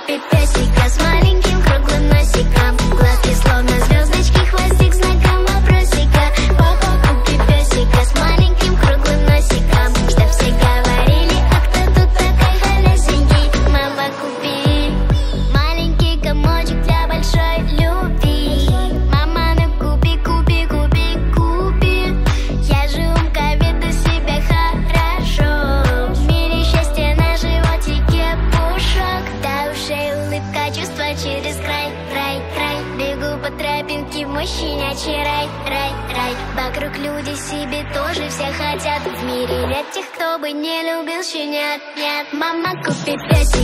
купить песика с маленьким круглым носиком. Глазки словно звездочки, хвостик знаком вопросика. Папа, купи песика с маленьким круглым носиком. Чтоб все говорили, а кто тут такой холесенький. Мама, купи маленький комочек для большой любви. Мама, ну купи, купи, купи, купи. Я живу в кове, до себя хорошо. В мире счастье на животике пушок. До ушей улыбка, чувства через край, край, край. Бегу по тропинке в мужчинячий рай, рай, рай. Вокруг люди себе тоже все хотят. В мире нет тех, кто бы не любил щенят. Мама, купи песик.